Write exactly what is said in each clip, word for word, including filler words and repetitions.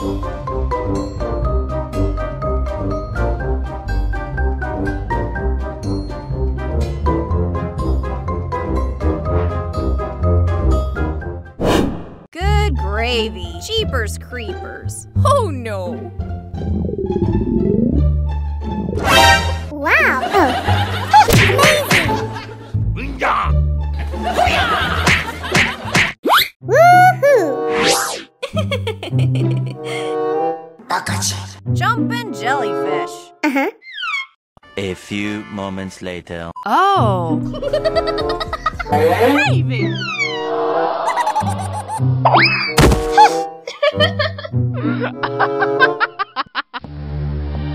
Good gravy. Jeepers creepers. Oh no. Wow. Oh. Amazing. Woohoo. Jumpin' jellyfish. Uh-huh. A few moments later. Oh. Gravy.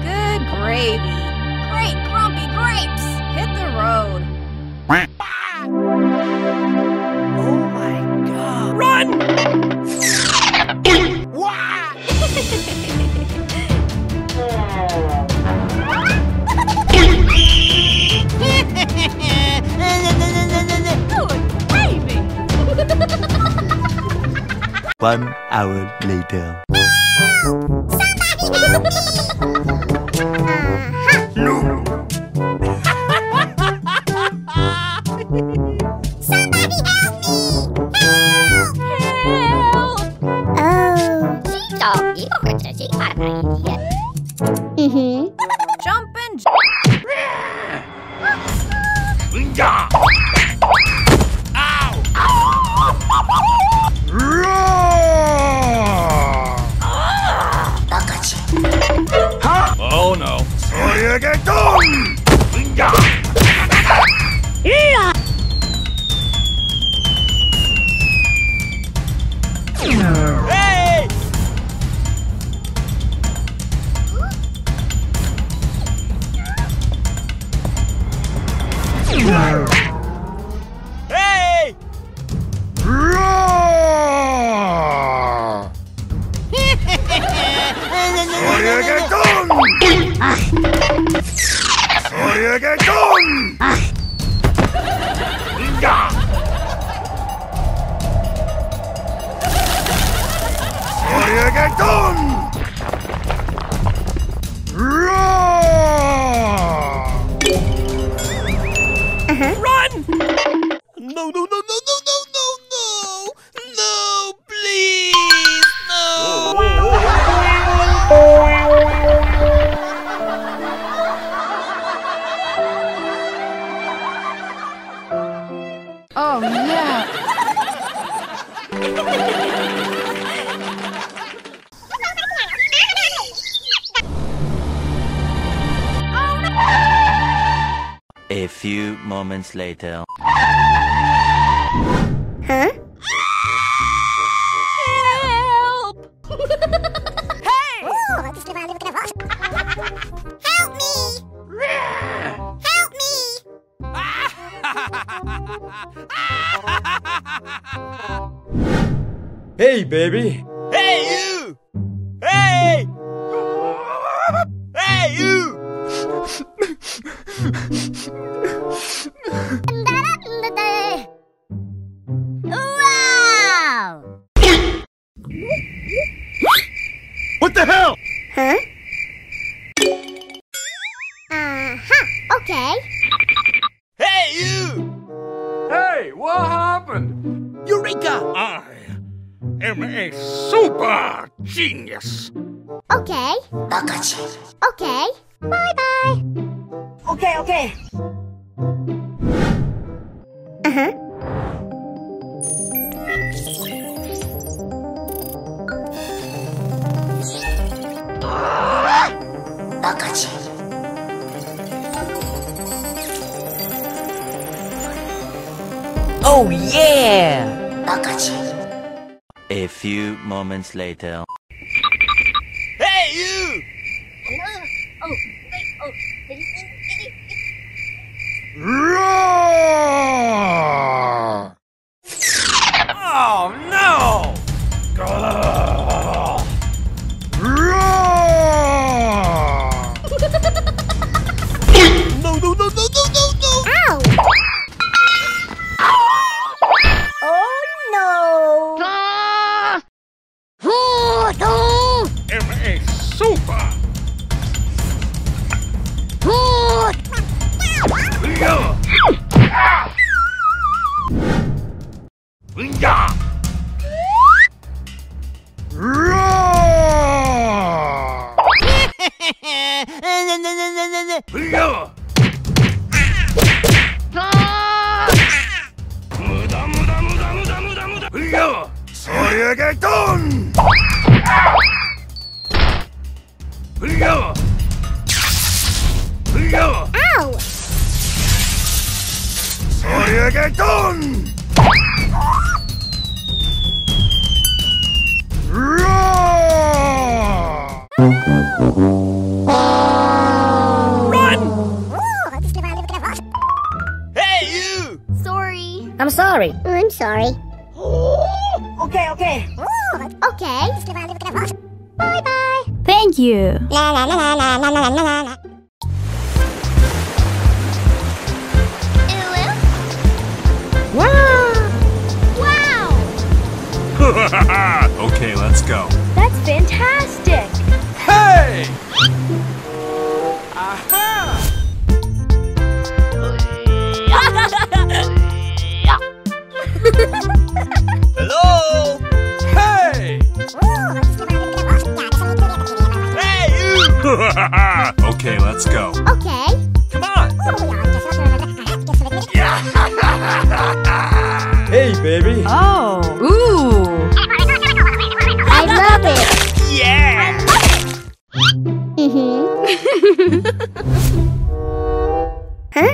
Good gravy. Great grumpy grapes. Hit the road. Oh my god. Run! One hour later. Somebody help me! No. Somebody help me! Help! Help! Oh. She's all yours. She's not an idiot. Mm-hmm. Jump and jump. Ow! Ow! Roar! Huh? Oh no. Again. Yeah. Hey. Hey. Roar. Sorry again, Tony! Sorry again, Tony! Run! No, no, no, no, no, no, no, no! No, please! No! Oh, yeah. A few moments later. Huh? Help! Hey! Help me! Help me! Hey, baby. Hey, you. Hey. Hey, you. Wow. What the hell? Huh? Uh-huh. Okay. Hey, you. Hey, what happened? Eureka! I am a super genius! Okay. Okay. Bye-bye. Okay, okay. Uh-huh. Ah! Oh yeah! A few moments later. Hey you! Roar! Oh no! Roar! No no no no no no no! Ow! Oh no! Super! Good! Yeah. Yeah. Yeah. Yeah. Get done! Ow! Sorry, get done! Run! Hey, you! Sorry. I'm sorry. I'm sorry. Okay, okay. Ooh, okay. Bye bye. Thank you. La la la la la la la la. Hello? Wow! Wow! Okay, let's go. That's fantastic. Hey! Aha! Hello! Hey! Hey, you! Okay, let's go. Okay. Come on! Hey, baby! Oh! Ooh! I love it! Yeah! Mm-hmm. Huh?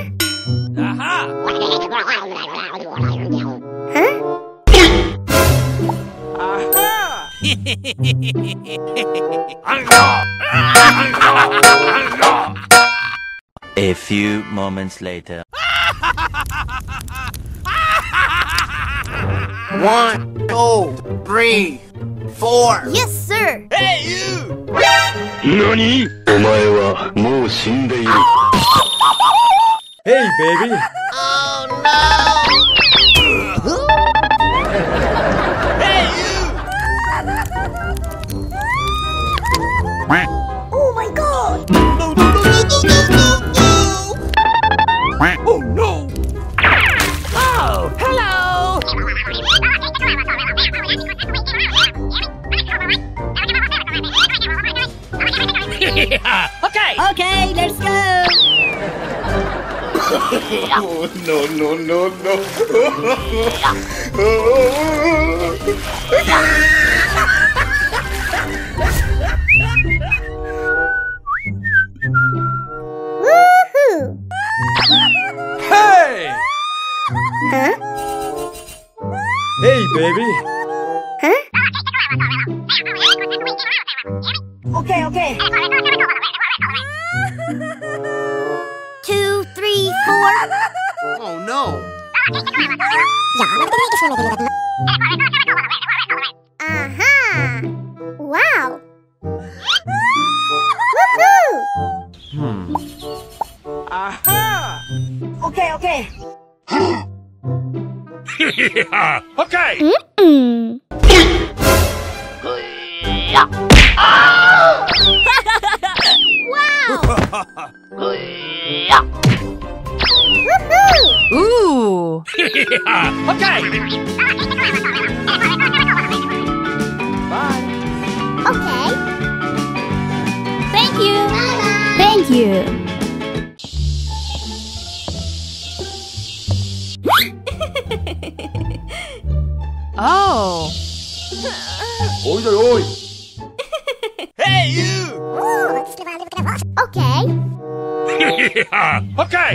A few moments later. One, two, three, four. Yes, sir. Hey, you. Nani? Omae wa mou shindeiru. Hey, baby. Oh no. Hey, you. Oh my god! No, no, no, no, no, no, no. Oh no! Oh, hello! Okay! Okay, let's go! Oh no, no, no, no! Woohoo! Hey! Huh? Hey, baby! Huh? Okay, okay! Two, three, four! Oh no! Aha! Wow! Woohoo! Hmm. Aha! Okay, okay. Okay. Mm-mm. Wow! Woohoo! Ooh! Okay. Bye. Okay. Thank you. Bye-bye. Thank you. Oh! Oi, oi, oi! Hey, you! Okay. Okay!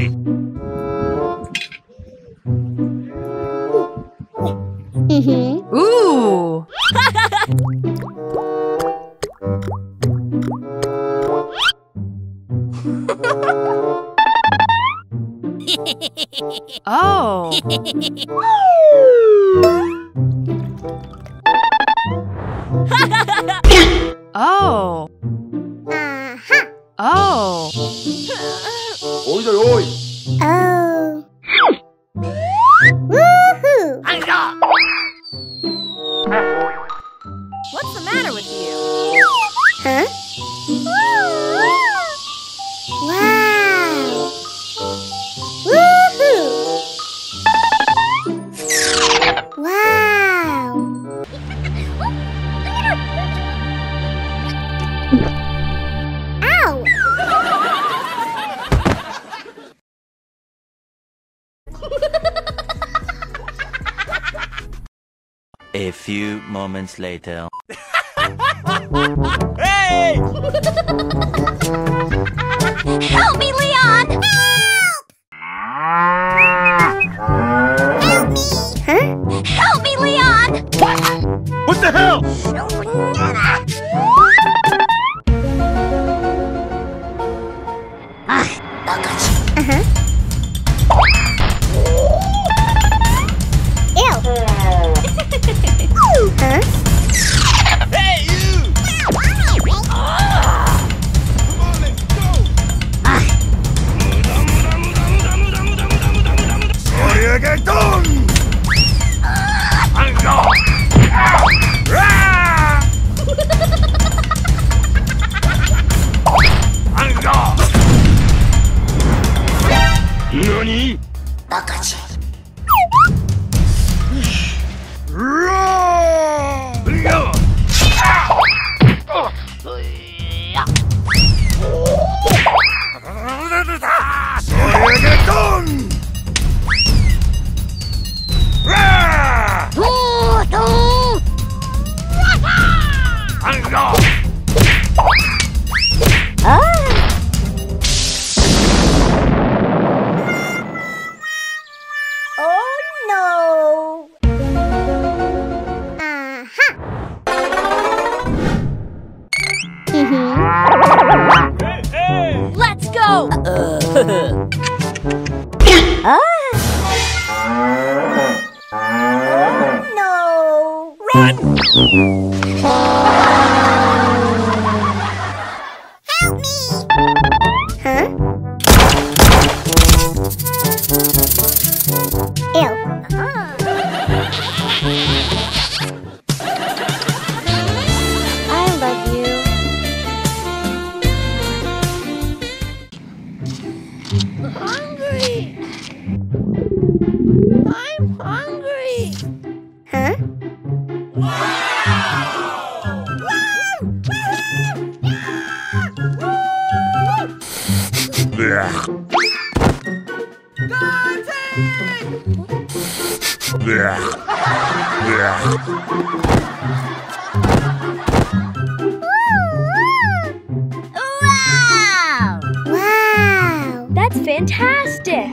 Mm-hmm. Ooh! Oh! Oh. Uh-huh. Oh. Oi, oi, oi. Oh. Woohoo! What's the matter with you? Huh? A few moments later. Hey! Help me, Leon! Help! Help me! Huh? Help me, Leon! What the hell? Uh-huh. Fantastic!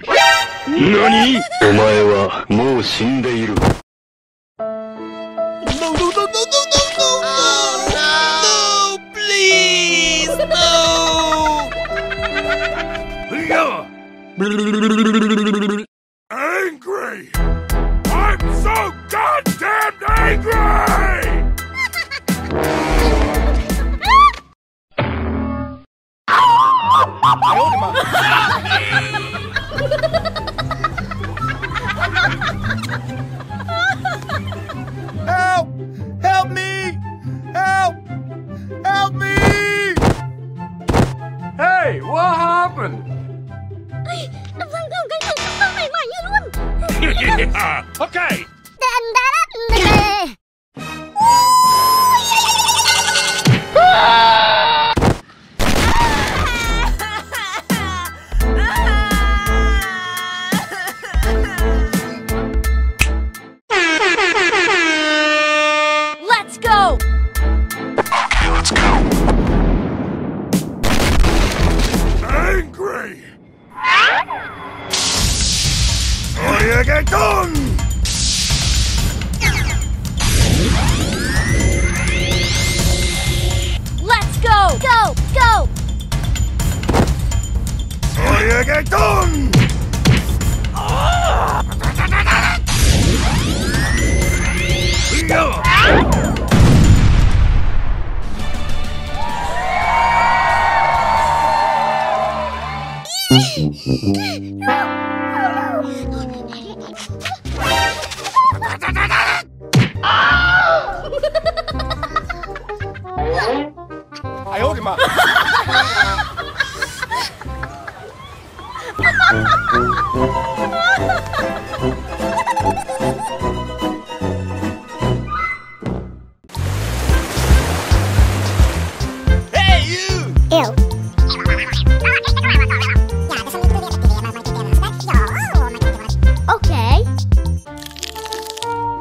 Nani? Omae wa mou shindeiru. No, no, no, no, no, no, no! Oh, no! No, please! No! Angry! I'm so goddamn angry! Help! Help me! Help! Help me! Hey, what happened? Okay. Oh! talking about? Hey, you! Ew. Okay.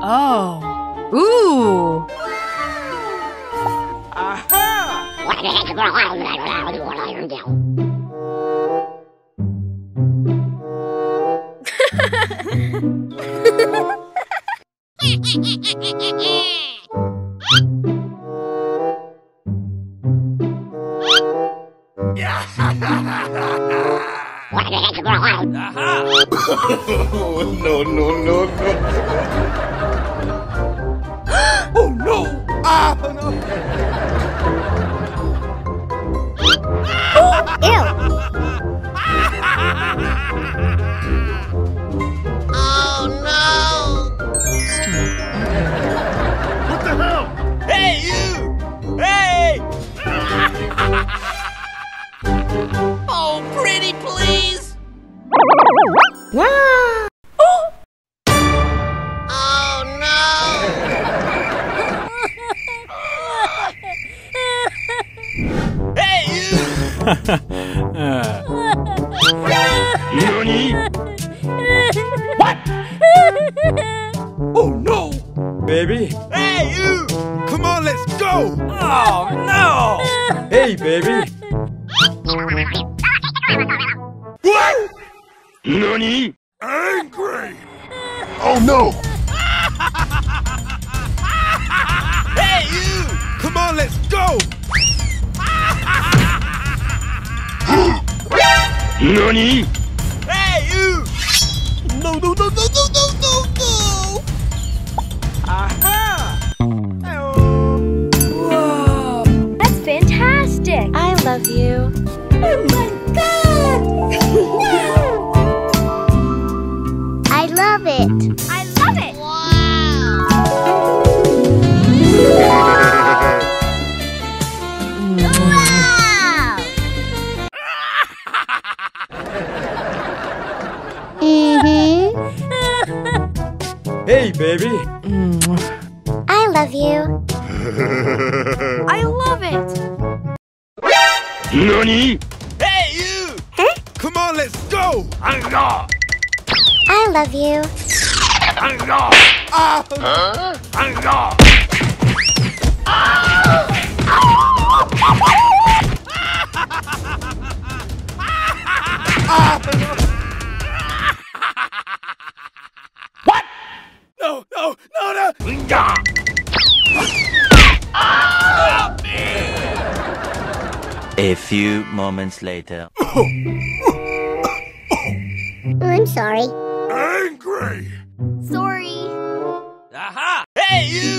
Oh. Ooh. Aha! No, no, no, no. Oh, no. Ah, no. Oh, ew. Oh, no. What the hell? Hey, you. Hey. Oh, pretty, please. Wow. uh. Nani? What? Oh no! Baby? Hey you! Come on, let's go! Oh no! Hey baby! What? Nani? Angry! Oh no! Hey you! Come on, let's go! Nani? Hey, you! No, no, no, no, no, no, no, no! Aha! Hello. Whoa! That's fantastic! I love you. Oh my god! I love it. I love it! Wow! Hey, baby. I love you. I love it. Nani? Hey, you. Huh? Come on, let's go. I'm not. I love you. I'm not. Ah. Huh? I'm not. Ah. No, no, no, no! Stop me! A few moments later. Oh, I'm sorry. Angry! Sorry. Aha! Hey, you!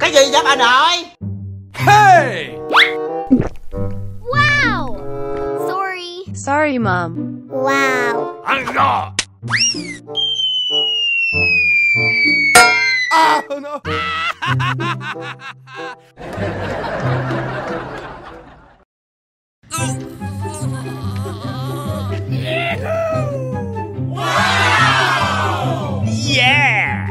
Cái gì vậy bà nội? Hey! Wow! Sorry. Sorry, Mom. Wow. Anger! Ah, no. Wow! Yeah!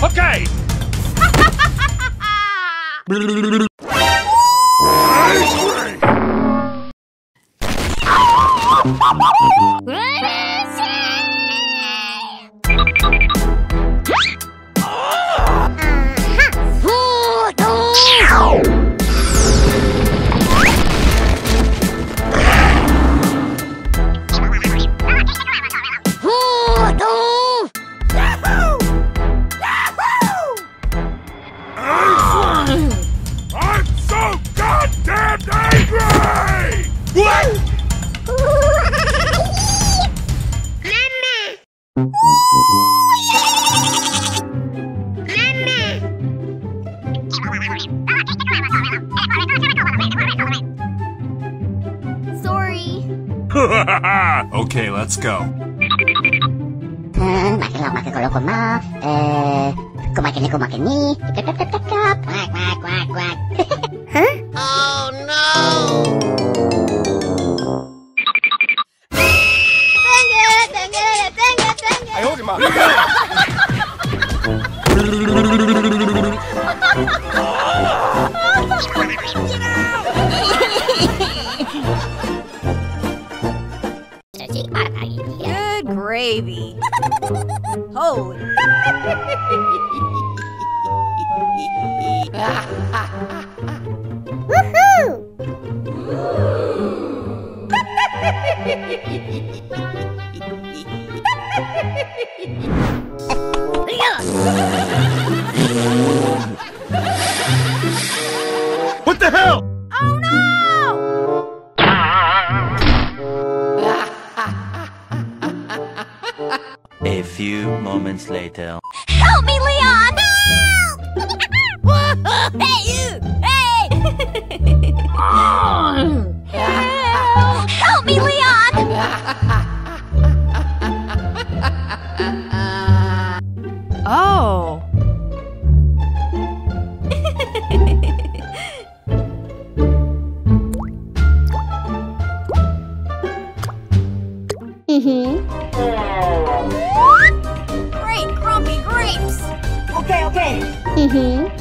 Okay. What is it? Okay, let's go. Huh? Oh no! I hold him up. Good gravy. Holy. What the hell? Oh no! A few moments later. Help me, Leon! No! Hey you! Hey! Help! Help me, Leon! Oh. Mhm. Great grumpy grapes. Okay, okay. Mhm.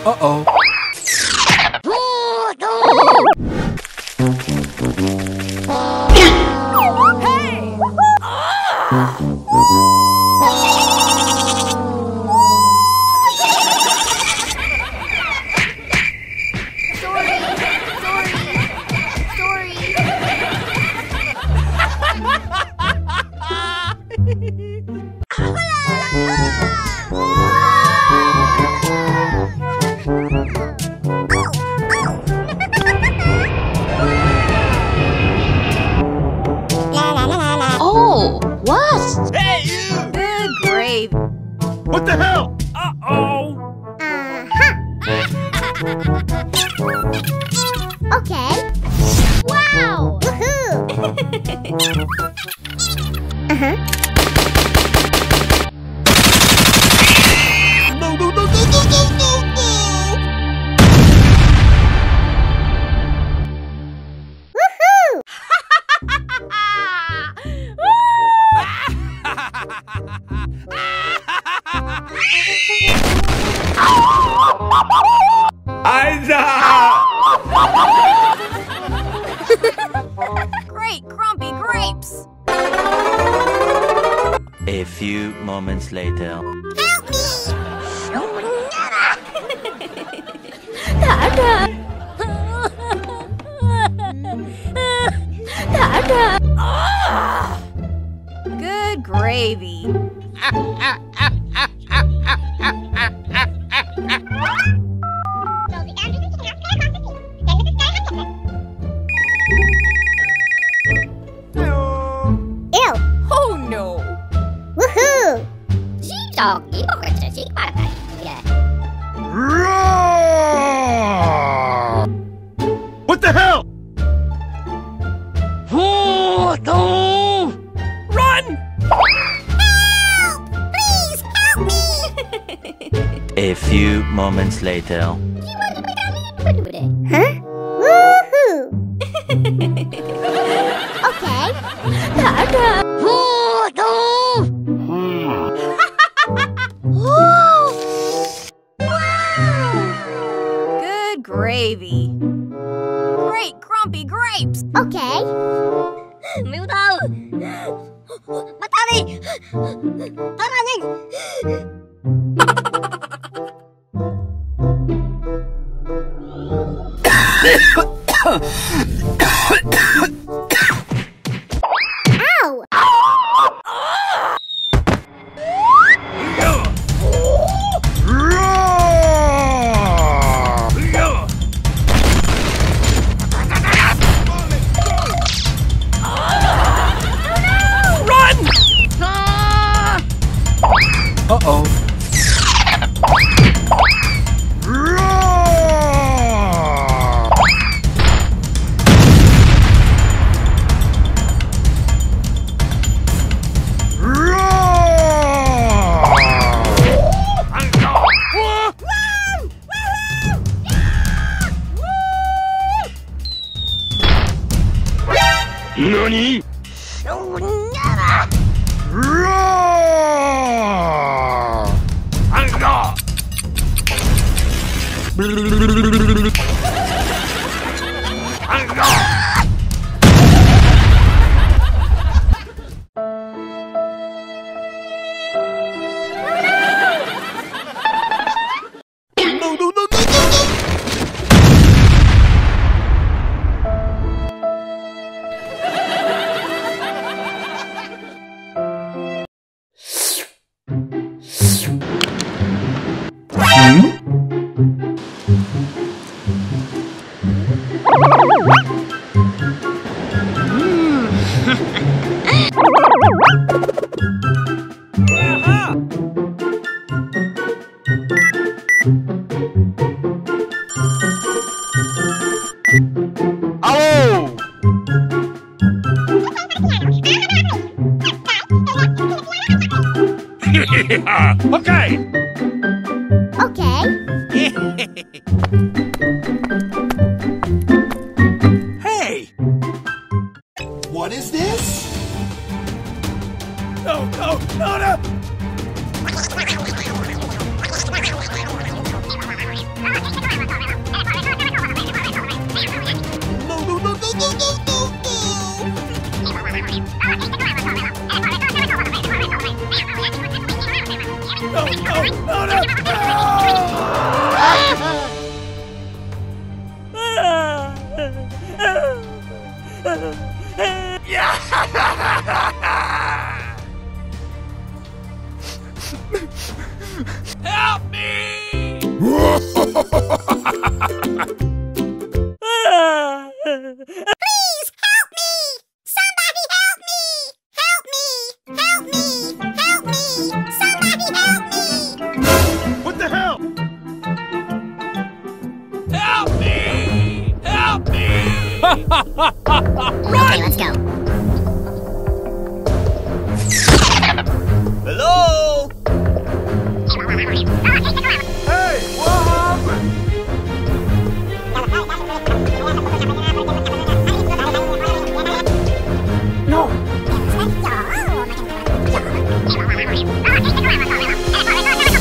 Uh-oh. What the hell? Uh-oh. Uh-huh. Okay. Wow. Woohoo. Uh-huh. Great grumpy grapes. A few moments later. Help me! Tata. Tata. Good gravy. What the hell? A few moments later. Huh? Woohoo! Okay. Wow! Good gravy. Great grumpy grapes. Okay. Nani? Oh, never! Roar! Anga! Anga!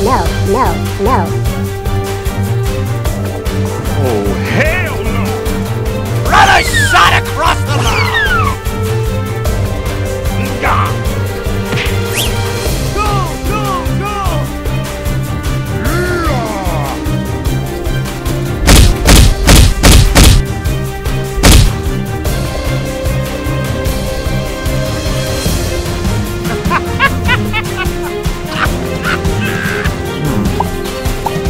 No, no, no, no!